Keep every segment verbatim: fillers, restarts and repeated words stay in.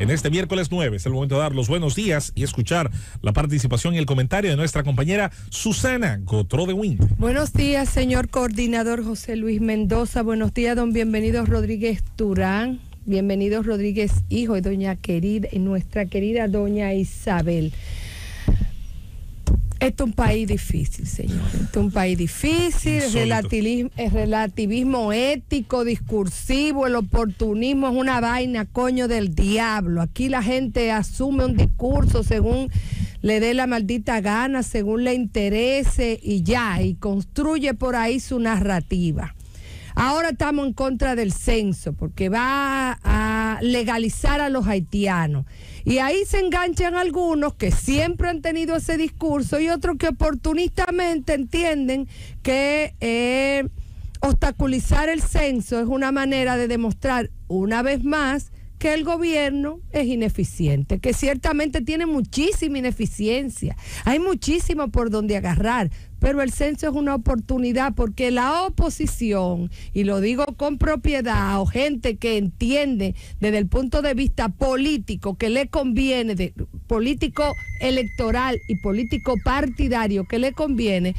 en este miércoles nueve. Es el momento de dar los buenos días y escuchar la participación y el comentario de nuestra compañera Susana Gotro de Wynn. Buenos días, señor coordinador José Luis Mendoza. Buenos días, don Bienvenidos Rodríguez Turán. Bienvenidos Rodríguez Hijo y doña querida, y nuestra querida doña Isabel. Esto es un país difícil, señor. Esto es un país difícil, el relativismo, el relativismo ético, discursivo, el oportunismo es una vaina, coño del diablo. Aquí la gente asume un discurso según le dé la maldita gana, según le interese y ya, y construye por ahí su narrativa. Ahora estamos en contra del censo, porque va a legalizar a los haitianos. Y ahí se enganchan algunos que siempre han tenido ese discurso y otros que oportunistamente entienden que eh, obstaculizar el censo es una manera de demostrar una vez más que el gobierno es ineficiente, que ciertamente tiene muchísima ineficiencia, hay muchísimo por donde agarrar, pero el censo es una oportunidad porque la oposición, y lo digo con propiedad, o gente que entiende desde el punto de vista político que le conviene, de, político electoral y político partidario que le conviene,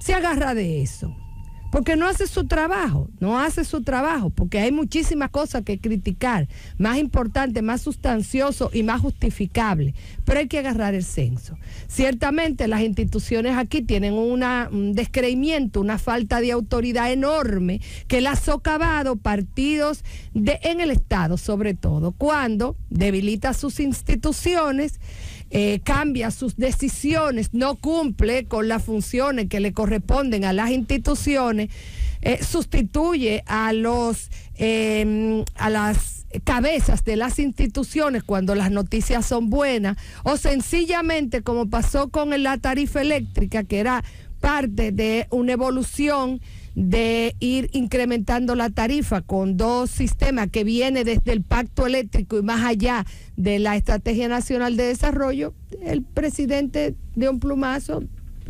se agarra de eso. Porque no hace su trabajo, no hace su trabajo, porque hay muchísimas cosas que criticar, más importante, más sustancioso y más justificable, pero hay que agarrar el censo. Ciertamente las instituciones aquí tienen una, un descreimiento, una falta de autoridad enorme que la ha socavado partidos de, en el Estado, sobre todo, cuando debilita sus instituciones, Eh, cambia sus decisiones, no cumple con las funciones que le corresponden a las instituciones, eh, sustituye a los eh, a las cabezas de las instituciones cuando las noticias son buenas, o sencillamente, como pasó con la tarifa eléctrica, que era parte de una evolución de ir incrementando la tarifa con dos sistemas que viene desde el Pacto Eléctrico y más allá de la Estrategia Nacional de Desarrollo, el presidente de un plumazo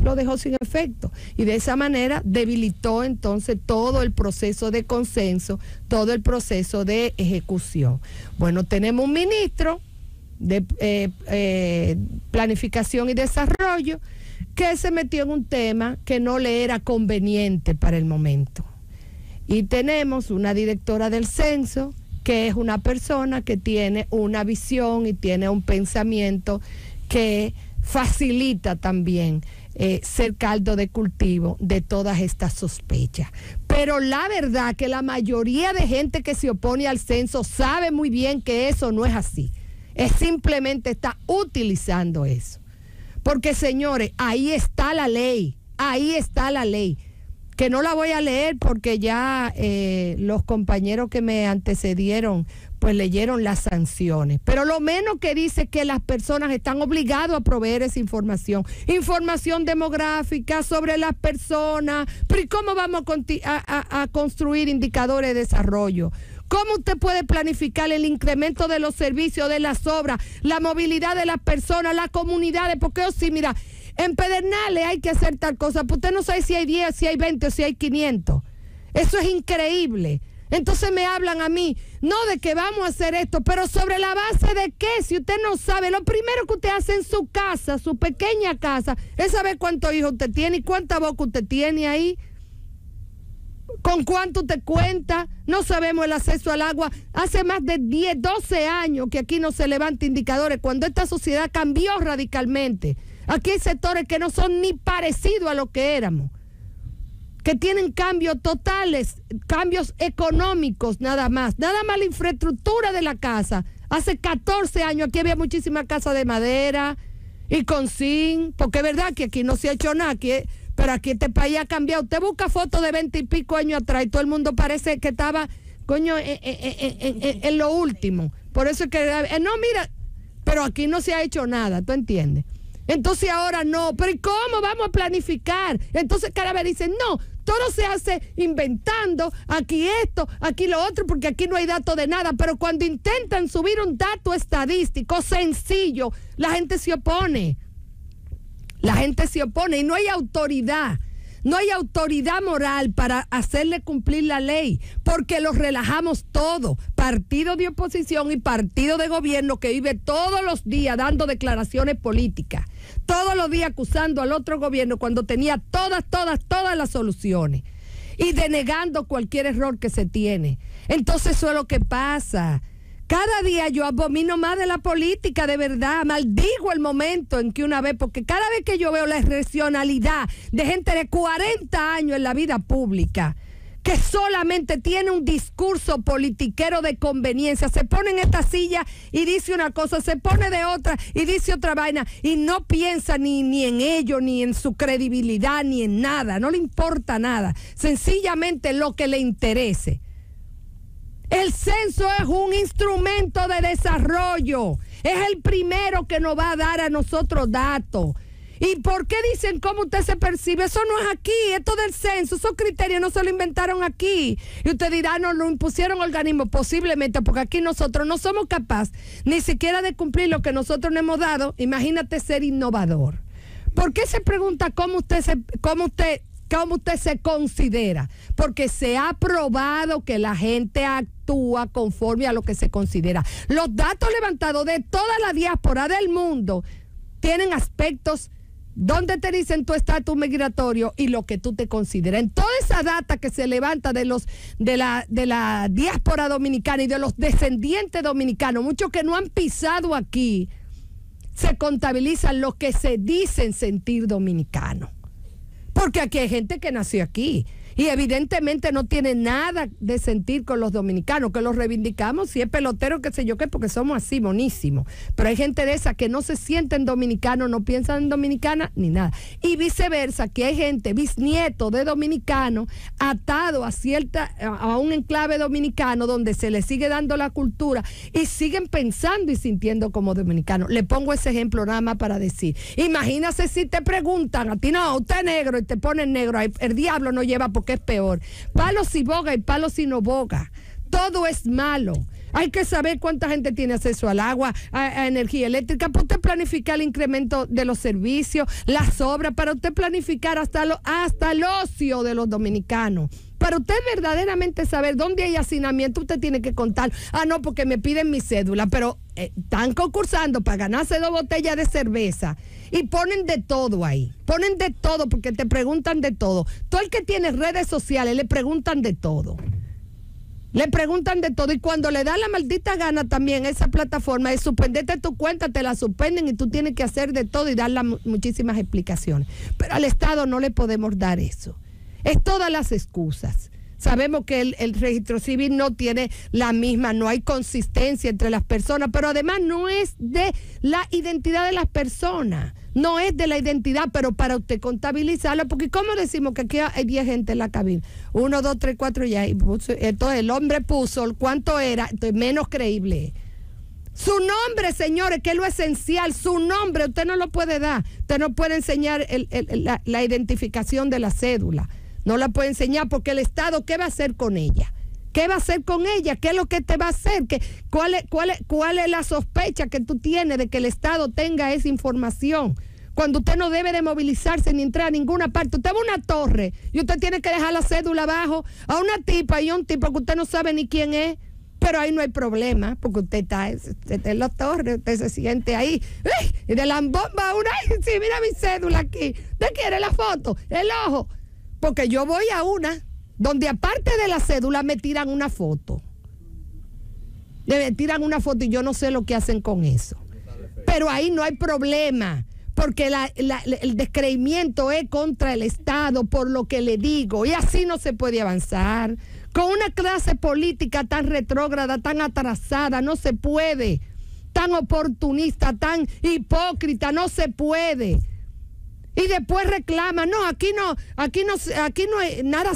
lo dejó sin efecto y de esa manera debilitó entonces todo el proceso de consenso, todo el proceso de ejecución. Bueno, tenemos un ministro de eh, eh, Planificación y Desarrollo que se metió en un tema que no le era conveniente para el momento. Y tenemos una directora del censo, que es una persona que tiene una visión y tiene un pensamiento que facilita también eh, ser caldo de cultivo de todas estas sospechas. Pero la verdad que la mayoría de gente que se opone al censo sabe muy bien que eso no es así. Es simplemente está utilizando eso. Porque, señores, ahí está la ley, ahí está la ley, que no la voy a leer porque ya eh, los compañeros que me antecedieron, pues leyeron las sanciones. Pero lo menos que dice es que las personas están obligadas a proveer esa información, información demográfica sobre las personas, pero ¿y cómo vamos a, a, a construir indicadores de desarrollo? ¿Cómo usted puede planificar el incremento de los servicios, de las obras, la movilidad de las personas, las comunidades? Porque yo sí, mira, en Pedernales hay que hacer tal cosa, pues usted no sabe si hay diez, si hay veinte o si hay quinientos. Eso es increíble. Entonces me hablan a mí, no de que vamos a hacer esto, pero sobre la base de qué, si usted no sabe. Lo primero que usted hace en su casa, su pequeña casa, es saber cuántos hijos usted tiene y cuánta boca usted tiene ahí. ¿Con cuánto te cuenta? No sabemos el acceso al agua. Hace más de diez, doce años que aquí no se levantan indicadores, cuando esta sociedad cambió radicalmente. Aquí hay sectores que no son ni parecidos a lo que éramos, que tienen cambios totales, cambios económicos nada más. Nada más la infraestructura de la casa. Hace catorce años aquí había muchísimas casas de madera y con zinc, porque es verdad que aquí no se ha hecho nada, aquí es, pero aquí este país ha cambiado. Usted busca fotos de veinte y pico años atrás y todo el mundo parece que estaba, coño, en, en, en, en lo último. Por eso es que, no, mira, pero aquí no se ha hecho nada, ¿tú entiendes? Entonces ahora no, pero ¿y cómo vamos a planificar? Entonces Carabel dice, no, todo se hace inventando, aquí esto, aquí lo otro, porque aquí no hay datos de nada. Pero cuando intentan subir un dato estadístico sencillo, la gente se opone. La gente se opone y no hay autoridad. No hay autoridad moral para hacerle cumplir la ley, porque los relajamos todo, partido de oposición y partido de gobierno que vive todos los días dando declaraciones políticas, todos los días acusando al otro gobierno cuando tenía todas, todas, todas las soluciones y denegando cualquier error que se tiene. Entonces eso es lo que pasa. Cada día yo abomino más de la política, de verdad, maldigo el momento en que una vez, porque cada vez que yo veo la irracionalidad de gente de cuarenta años en la vida pública, que solamente tiene un discurso politiquero de conveniencia, se pone en esta silla y dice una cosa, se pone de otra y dice otra vaina, y no piensa ni, ni en ello, ni en su credibilidad, ni en nada, no le importa nada, sencillamente lo que le interese. El censo es un instrumento de desarrollo, es el primero que nos va a dar a nosotros datos. ¿Y por qué dicen cómo usted se percibe? Eso no es aquí, esto del censo, esos criterios no se lo inventaron aquí. Y usted dirá, nos lo impusieron organismos, posiblemente, porque aquí nosotros no somos capaces ni siquiera de cumplir lo que nosotros nos hemos dado. Imagínate ser innovador. ¿Por qué se pregunta cómo usted se, cómo usted, cómo usted se considera? Porque se ha probado que la gente actúa conforme a lo que se considera. Los datos levantados de toda la diáspora del mundo tienen aspectos donde te dicen tu estatus migratorio y lo que tú te consideras. En toda esa data que se levanta de los de la de la diáspora dominicana y de los descendientes dominicanos, muchos que no han pisado aquí, se contabilizan los que se dicen sentir dominicanos. Porque aquí hay gente que nació aquí. Y evidentemente no tiene nada de sentir con los dominicanos, que los reivindicamos, si es pelotero, qué sé yo qué, porque somos así, monísimos. Pero hay gente de esa que no se sienten dominicanos, no piensan en dominicana, ni nada. Y viceversa, que hay gente, bisnieto de dominicanos, atado a cierta, a un enclave dominicano, donde se le sigue dando la cultura, y siguen pensando y sintiendo como dominicanos. Le pongo ese ejemplo nada más para decir. Imagínate si te preguntan a ti, no, usted es negro, y te ponen negro, el diablo no lleva, porque es peor. Palo si boga y palo si no boga. Todo es malo. Hay que saber cuánta gente tiene acceso al agua, a, a energía eléctrica, para usted planificar el incremento de los servicios, las obras, para usted planificar hasta, lo, hasta el ocio de los dominicanos. Para usted verdaderamente saber dónde hay hacinamiento, usted tiene que contar. Ah, no, porque me piden mi cédula, pero eh, están concursando para ganarse dos botellas de cerveza y ponen de todo ahí. Ponen de todo porque te preguntan de todo. Todo el que tiene redes sociales le preguntan de todo. Le preguntan de todo y cuando le da la maldita gana también esa plataforma de suspenderte tu cuenta, te la suspenden y tú tienes que hacer de todo y dar muchísimas explicaciones. Pero al Estado no le podemos dar eso. Es todas las excusas. Sabemos que el, el registro civil no tiene la misma, no hay consistencia entre las personas, pero además no es de la identidad de las personas. No es de la identidad, pero para usted contabilizarlo, porque ¿cómo decimos que aquí hay diez gente en la cabina? Uno, dos, tres, cuatro, ya. Entonces el hombre puso cuánto era, entonces menos creíble. Su nombre, señores, que es lo esencial, su nombre, usted no lo puede dar. Usted no puede enseñar el, el, la, la identificación de la cédula. No la puede enseñar porque el Estado, ¿qué va a hacer con ella? ¿Qué va a hacer con ella? ¿Qué es lo que te va a hacer? ¿Qué, cuál, es, cuál, es, ¿Cuál es la sospecha que tú tienes de que el Estado tenga esa información? Cuando usted no debe de movilizarse ni entrar a ninguna parte. Usted va a una torre y usted tiene que dejar la cédula abajo a una tipa y a un tipo que usted no sabe ni quién es, pero ahí no hay problema porque usted está, usted está en la torre, usted se siente ahí. ¡Ay! Y de la bomba a una, ¡ay! Sí, mira mi cédula aquí. ¿Usted quiere la foto? El ojo. Porque yo voy a una donde aparte de la cédula me tiran una foto. Me tiran una foto y yo no sé lo que hacen con eso. Pero ahí no hay problema, porque la, la, el descreimiento es contra el Estado, por lo que le digo. Y así no se puede avanzar. Con una clase política tan retrógrada, tan atrasada, no se puede. Tan oportunista, tan hipócrita, no se puede. Y después reclama, no, aquí no, aquí no, aquí no hay nada,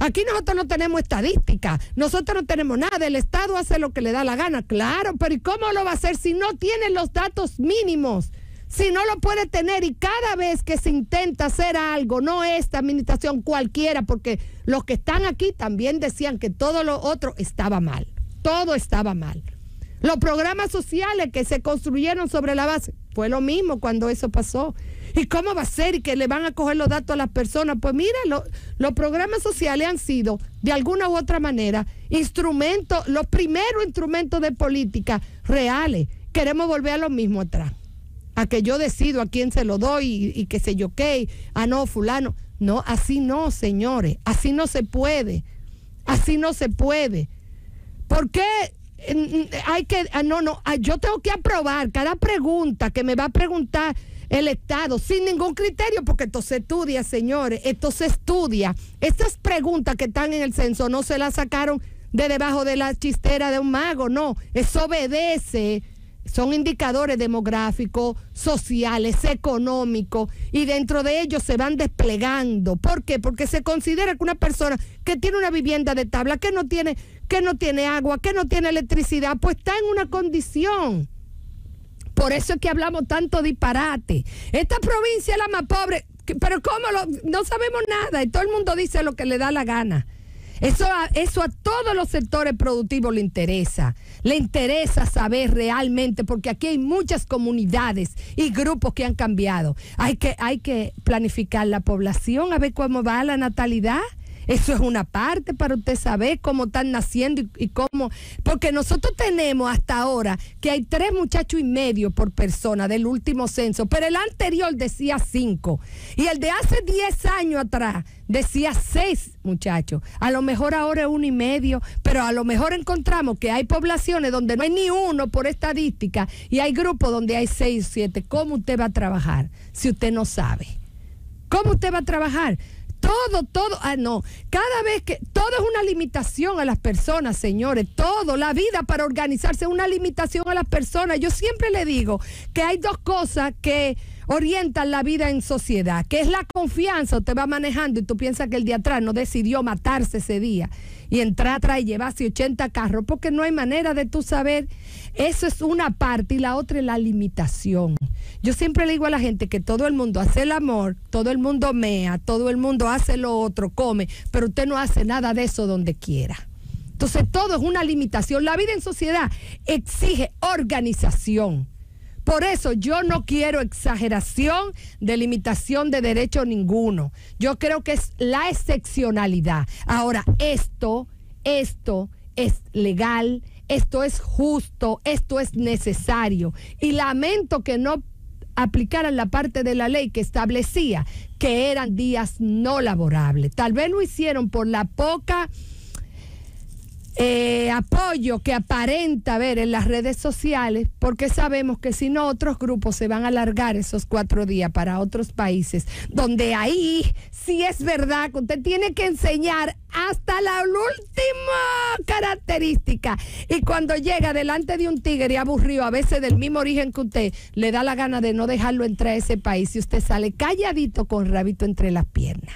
aquí nosotros no tenemos estadística, nosotros no tenemos nada, el Estado hace lo que le da la gana, claro, pero ¿y cómo lo va a hacer si no tiene los datos mínimos? Si no lo puede tener y cada vez que se intenta hacer algo, no esta administración cualquiera, porque los que están aquí también decían que todo lo otro estaba mal, todo estaba mal. Los programas sociales que se construyeron sobre la base, fue lo mismo cuando eso pasó. ¿Y cómo va a ser? ¿Y que le van a coger los datos a las personas? Pues mira, lo, los programas sociales han sido, de alguna u otra manera, instrumentos, los primeros instrumentos de política reales. Queremos volver a lo mismo atrás, a que yo decido a quién se lo doy y, y qué sé yo qué, ah no, fulano. No, así no, señores, así no se puede, así no se puede. ¿Por qué hay que, no, no, yo tengo que aprobar cada pregunta que me va a preguntar el Estado sin ningún criterio? Porque esto se estudia, señores, esto se estudia. Estas preguntas que están en el censo no se las sacaron de debajo de la chistera de un mago, no, eso obedece. Son indicadores demográficos, sociales, económicos, y dentro de ellos se van desplegando. ¿Por qué? Porque se considera que una persona que tiene una vivienda de tabla, que no tiene, que no tiene agua, que no tiene electricidad, pues está en una condición. Por eso es que hablamos tanto disparate. Esta provincia es la más pobre, pero ¿cómo? Lo, no sabemos nada y todo el mundo dice lo que le da la gana. Eso a, eso a todos los sectores productivos le interesa. Le interesa saber realmente, porque aquí hay muchas comunidades y grupos que han cambiado. Hay que, hay que planificar la población, a ver cómo va la natalidad. Eso es una parte para usted saber cómo están naciendo y, y cómo... Porque nosotros tenemos hasta ahora que hay tres muchachos y medio por persona del último censo, pero el anterior decía cinco. Y el de hace diez años atrás decía seis muchachos. A lo mejor ahora es uno y medio, pero a lo mejor encontramos que hay poblaciones donde no hay ni uno por estadística y hay grupos donde hay seis o siete. ¿Cómo usted va a trabajar si usted no sabe? ¿Cómo usted va a trabajar? Todo, todo, ah no, cada vez que, todo es una limitación a las personas, señores, todo, la vida para organizarse es una limitación a las personas. Yo siempre le digo que hay dos cosas que orientan la vida en sociedad, que es la confianza. Usted va manejando y tú piensas que el de atrás no decidió matarse ese día y entrar atrás y llevarse ochenta carros, porque no hay manera de tú saber. Eso es una parte, y la otra es la limitación. Yo siempre le digo a la gente que todo el mundo hace el amor, todo el mundo mea, todo el mundo hace lo otro, come, pero usted no hace nada de eso donde quiera. Entonces todo es una limitación. La vida en sociedad exige organización. Por eso yo no quiero exageración de limitación de derecho ninguno. Yo creo que es la excepcionalidad. Ahora, esto, esto es legal, esto es justo, esto es necesario. Y lamento que no aplicaran la parte de la ley que establecía que eran días no laborables. Tal vez lo hicieron por la poca eh, apoyo que aparenta haber en las redes sociales, porque sabemos que si no, otros grupos se van a alargar esos cuatro días para otros países, donde ahí sí es verdad que usted tiene que enseñar hasta la última característica, y cuando llega delante de un tigre aburrido, a veces del mismo origen que usted, le da la gana de no dejarlo entrar a ese país y usted sale calladito con rabito entre las piernas.